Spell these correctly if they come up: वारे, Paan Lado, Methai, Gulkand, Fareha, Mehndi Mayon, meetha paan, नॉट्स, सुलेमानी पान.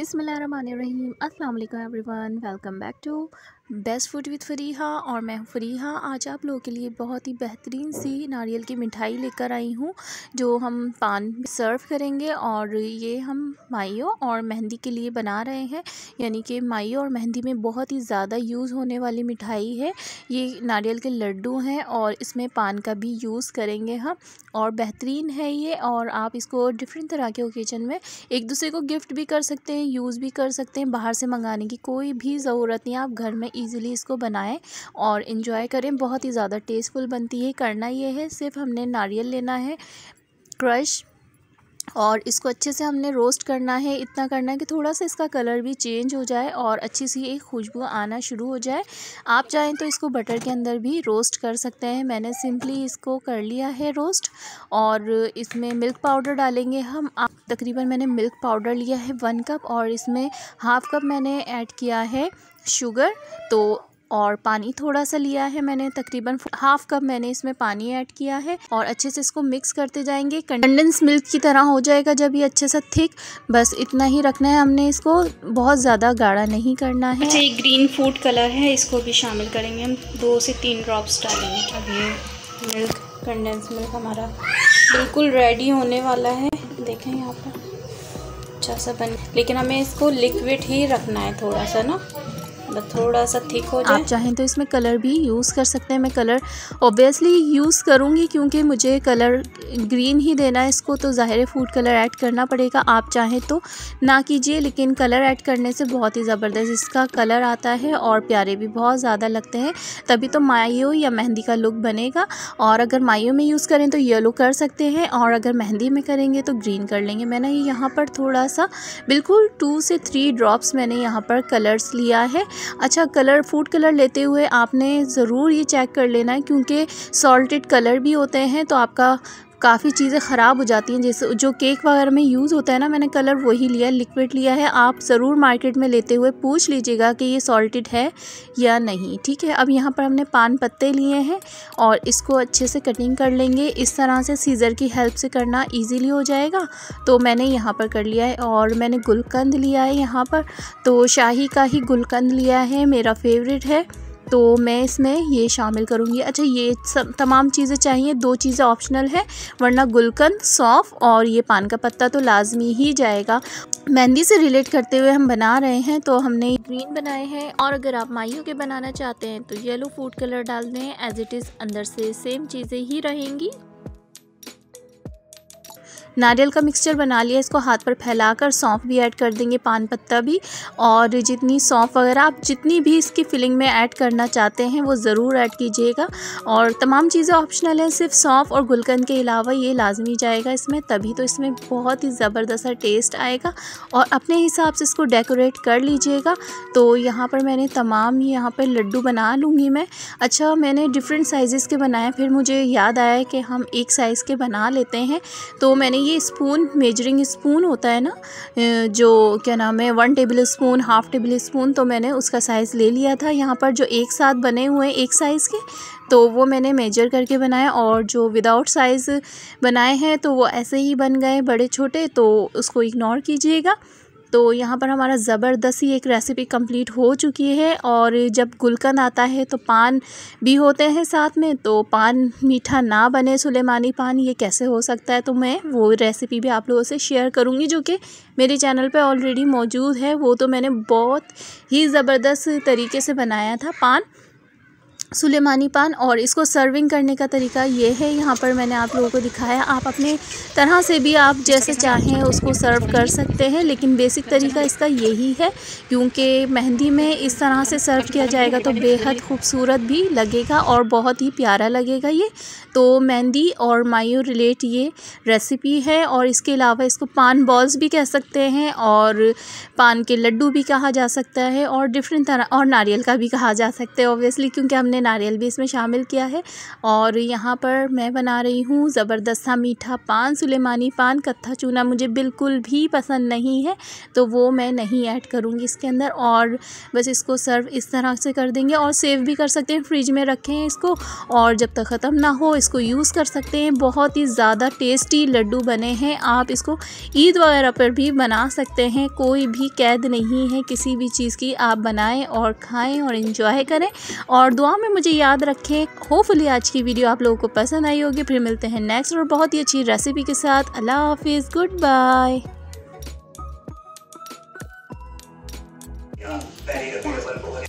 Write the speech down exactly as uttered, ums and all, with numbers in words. बिस्मिल्लाहिर्रहमानिर्रहीम। अस्सलाम वालेकुम everyone, welcome back to best food with Fariha. और मैं हूँ फरीहा। आज आप लोगों के लिए बहुत ही बेहतरीन सी नारियल की मिठाई लेकर आई हूँ जो हम पान सर्व करेंगे। और ये हम मायो और मेहंदी के लिए बना रहे हैं, यानी कि मायो और मेहंदी में बहुत ही ज़्यादा यूज़ होने वाली मिठाई है। ये नारियल के लड्डू हैं और इसमें पान का भी यूज़ करेंगे हम, और बेहतरीन है ये। और आप इसको डिफरेंट तरह के ओकेजन में एक दूसरे को गिफ्ट भी कर सकते हैं, यूज़ भी कर सकते हैं। बाहर से मंगाने की कोई भी ज़रूरत नहीं, आप घर में ईज़िली इसको बनाएं और इन्जॉय करें। बहुत ही ज़्यादा टेस्टफुल बनती है। करना ये है, सिर्फ हमने नारियल लेना है क्रश, और इसको अच्छे से हमने रोस्ट करना है। इतना करना है कि थोड़ा सा इसका कलर भी चेंज हो जाए और अच्छी सी एक खुशबू आना शुरू हो जाए। आप चाहें तो इसको बटर के अंदर भी रोस्ट कर सकते हैं। मैंने सिंपली इसको कर लिया है रोस्ट, और इसमें मिल्क पाउडर डालेंगे हम। तकरीबन मैंने मिल्क पाउडर लिया है वन कप, और इसमें हाफ़ कप मैंने ऐड किया है शुगर, तो और पानी थोड़ा सा लिया है मैंने, तकरीबन हाफ़ कप मैंने इसमें पानी ऐड किया है। और अच्छे से इसको मिक्स करते जाएंगे, कंडेंस मिल्क की तरह हो जाएगा जब ये अच्छे सा थिक। बस इतना ही रखना है हमने, इसको बहुत ज़्यादा गाढ़ा नहीं करना है। ये ग्रीन फूड कलर है, इसको भी शामिल करेंगे हम, दो से तीन ड्रॉप्स डालेंगे। अब ये मिल्क, कंडेंस मिल्क हमारा बिल्कुल रेडी होने वाला है। देखें यहाँ पर अच्छा सा बन, लेकिन हमें इसको लिक्विड ही रखना है थोड़ा सा ना, थोड़ा सा ठीक हो जाए। आप चाहें तो इसमें कलर भी यूज़ कर सकते हैं। मैं कलर ऑब्वियसली यूज़ करूँगी क्योंकि मुझे कलर ग्रीन ही देना है इसको, तो ज़ाहिर फूड कलर ऐड करना पड़ेगा। आप चाहें तो ना कीजिए, लेकिन कलर ऐड करने से बहुत ही ज़बरदस्त इसका कलर आता है और प्यारे भी बहुत ज़्यादा लगते हैं। तभी तो मायो या मेहंदी का लुक बनेगा। और अगर मायो में यूज़ करें तो येलो कर सकते हैं, और अगर मेहंदी में करेंगे तो ग्रीन कर लेंगे। मैंने यहाँ पर थोड़ा सा बिल्कुल टू से थ्री ड्रॉप्स मैंने यहाँ पर कलर्स लिया है। अच्छा, कलर फूड कलर लेते हुए आपने ज़रूर ये चेक कर लेना है क्योंकि सॉल्टेड कलर भी होते हैं, तो आपका काफ़ी चीज़ें ख़राब हो जाती हैं। जैसे जो केक वगैरह में यूज़ होता है ना, मैंने कलर वही लिया, लिक्विड लिया है। आप ज़रूर मार्केट में लेते हुए पूछ लीजिएगा कि ये सॉल्टेड है या नहीं, ठीक है। अब यहाँ पर हमने पान पत्ते लिए हैं और इसको अच्छे से कटिंग कर लेंगे। इस तरह से सीज़र की हेल्प से करना ईज़िली हो जाएगा, तो मैंने यहाँ पर कर लिया है। और मैंने गुलकंद लिया है यहाँ पर, तो शाही का ही गुलकंद लिया है, मेरा फेवरेट है, तो मैं इसमें ये शामिल करूँगी। अच्छा, ये सब तमाम चीज़ें चाहिए, दो चीज़ें ऑप्शनल है, वरना गुलकंद, सौंफ और ये पान का पत्ता तो लाजमी ही जाएगा। मेहंदी से रिलेट करते हुए हम बना रहे हैं, तो हमने ग्रीन बनाए हैं। और अगर आप मायो के बनाना चाहते हैं तो येलो फूड कलर डाल दें, एज इट इज़ अंदर से सेम चीज़ें ही रहेंगी। नारियल का मिक्सचर बना लिया, इसको हाथ पर फैलाकर सौंफ भी ऐड कर देंगे, पान पत्ता भी। और जितनी सौंफ वगैरह आप जितनी भी इसकी फिलिंग में ऐड करना चाहते हैं वो ज़रूर ऐड कीजिएगा। और तमाम चीज़ें ऑप्शनल हैं, सिर्फ सौंफ और गुलकंद के अलावा ये लाजमी जाएगा इसमें, तभी तो इसमें बहुत ही ज़बरदस्त टेस्ट आएगा। और अपने हिसाब से इसको डेकोरेट कर लीजिएगा। तो यहाँ पर मैंने तमाम ही यहाँ पर लड्डू बना लूँगी मैं। अच्छा, मैंने डिफरेंट साइज़ के बनाए, फिर मुझे याद आया कि हम एक साइज़ के बना लेते हैं, तो मैंने ये स्पून, मेजरिंग स्पून होता है ना, जो क्या नाम है, one tablespoon, half tablespoon, तो मैंने उसका साइज़ ले लिया था यहाँ पर। जो एक साथ बने हुए हैं एक साइज़ के, तो वो मैंने मेजर करके बनाए, और जो विदाउट साइज़ बनाए हैं तो वो ऐसे ही बन गए बड़े छोटे, तो उसको इग्नोर कीजिएगा। तो यहाँ पर हमारा ज़बरदस्त ही एक रेसिपी कंप्लीट हो चुकी है। और जब गुलकंद आता है तो पान भी होते हैं साथ में, तो पान मीठा ना बने सुलेमानी पान, ये कैसे हो सकता है, तो मैं वो रेसिपी भी आप लोगों से शेयर करूँगी जो कि मेरे चैनल पे ऑलरेडी मौजूद है। वो तो मैंने बहुत ही ज़बरदस्त तरीके से बनाया था पान, सुलेमानी पान। और इसको सर्विंग करने का तरीका ये है, यहाँ पर मैंने आप लोगों को दिखाया। आप अपने तरह से भी आप जैसे चाहें उसको सर्व कर सकते हैं, लेकिन बेसिक तरीका इसका यही है क्योंकि मेहंदी में इस तरह से सर्व किया जाएगा तो बेहद खूबसूरत भी लगेगा और बहुत ही प्यारा लगेगा ये। तो मेहंदी और मायो रिलेट ये रेसिपी है, और इसके अलावा इसको पान बॉल्स भी कह सकते हैं और पान के लड्डू भी कहा जा सकता है, और डिफरेंट तरह और नारियल का भी कहा जा सकता है ऑब्वियसली, क्योंकि हमने मैंने नारियल भी इसमें शामिल किया है। और यहाँ पर मैं बना रही हूँ ज़बरदस्त सा मीठा पान सुलेमानी पान। कत्था चूना मुझे बिल्कुल भी पसंद नहीं है तो वो मैं नहीं ऐड करूँगी इसके अंदर, और बस इसको सर्व इस तरह से कर देंगे। और सेव भी कर सकते हैं, फ्रिज में रखें इसको और जब तक ख़त्म ना हो इसको यूज़ कर सकते हैं। बहुत ही ज़्यादा टेस्टी लड्डू बने हैं। आप इसको ईद वगैरह पर भी बना सकते हैं, कोई भी कैद नहीं है किसी भी चीज़ की। आप बनाएं और खाएं और एंजॉय करें और दुआ में मुझे याद रखें। होपफुली आज की वीडियो आप लोगों को पसंद आई होगी। फिर मिलते हैं नेक्स्ट और बहुत ही अच्छी रेसिपी के साथ। अल्लाह हाफिज़, गुड बाय।